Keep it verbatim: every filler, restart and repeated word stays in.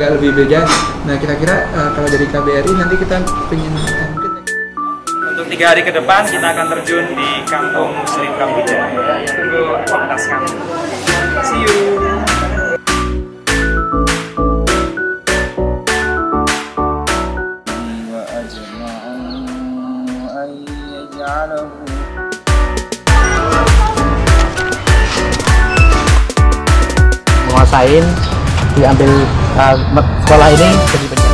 agak lebih beda. Nah, kira-kira uh, kalau dari K B R I nanti kita ingin untuk tiga hari ke depan kita akan terjun di Kampung Sri Prabuja. Tunggu aktivitas kami. See you. Nguasain diambil uh, sekolah ini.